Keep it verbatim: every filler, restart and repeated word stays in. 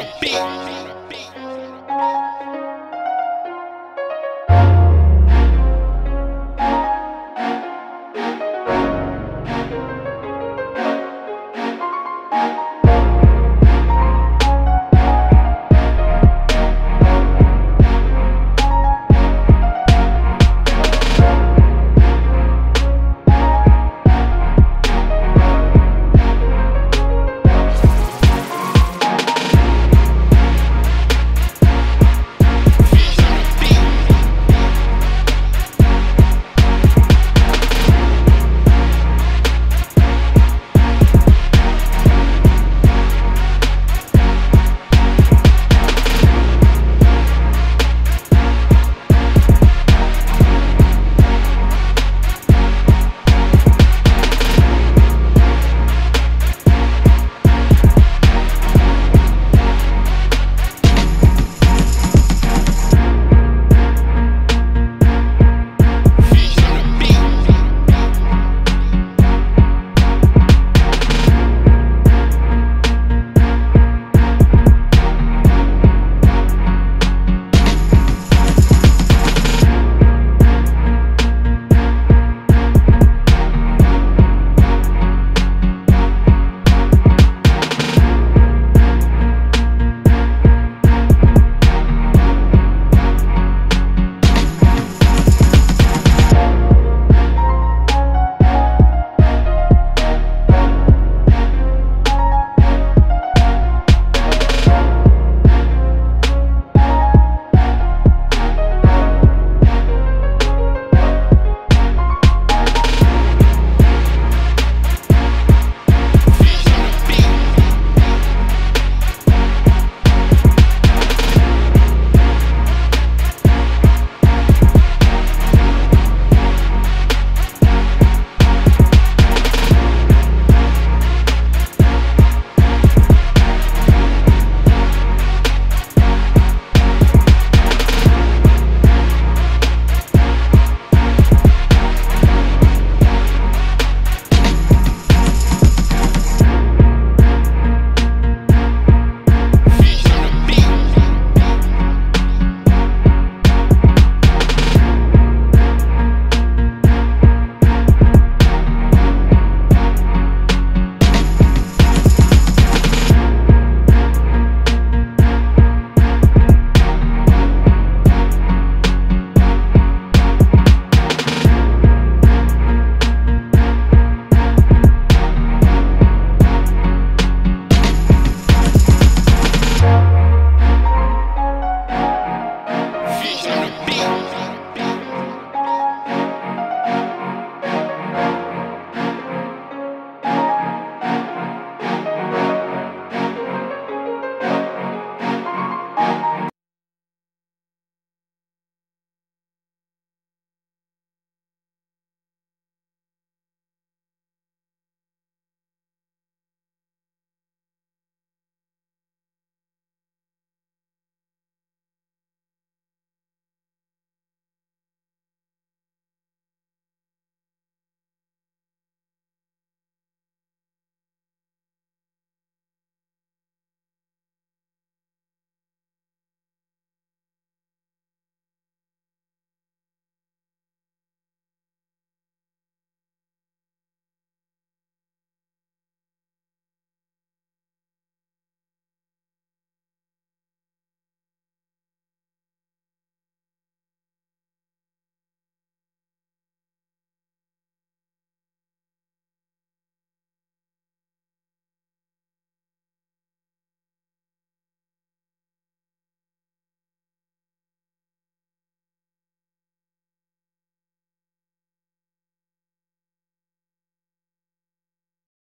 the beat.